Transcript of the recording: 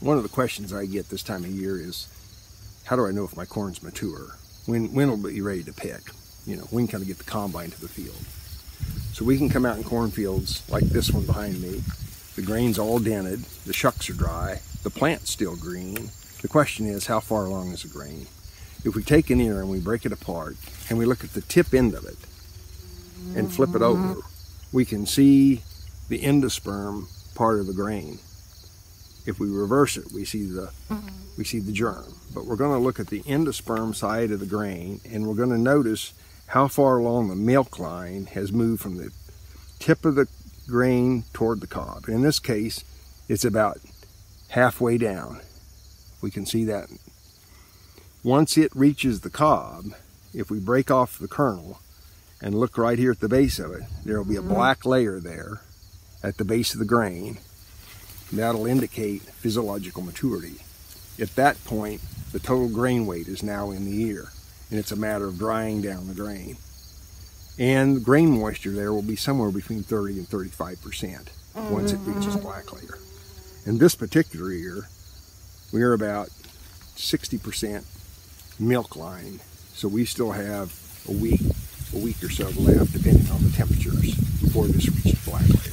One of the questions I get this time of year is, how do I know if my corn's mature? When will it be ready to pick? You know, when can I get the combine to the field? So we can come out in cornfields like this one behind me. The grain's all dented, the shucks are dry, the plant's still green. The question is, how far along is the grain? If we take an ear and we break it apart and we look at the tip end of it and flip it over, we can see the endosperm part of the grain. If we reverse it, we see the germ. But we're going to look at the endosperm side of the grain, and we're going to notice how far along the milk line has moved from the tip of the grain toward the cob. In this case, it's about halfway down. We can see that. Once it reaches the cob, if we break off the kernel and look right here at the base of it, there will be a black layer there at the base of the grain. That'll indicate physiological maturity. At that point, the total grain weight is now in the ear, and it's a matter of drying down the grain. And the grain moisture there will be somewhere between 30 and 35% once it reaches black layer. In this particular ear, we are about 60% milk line, so we still have a week or so left, depending on the temperatures, before this reaches black layer.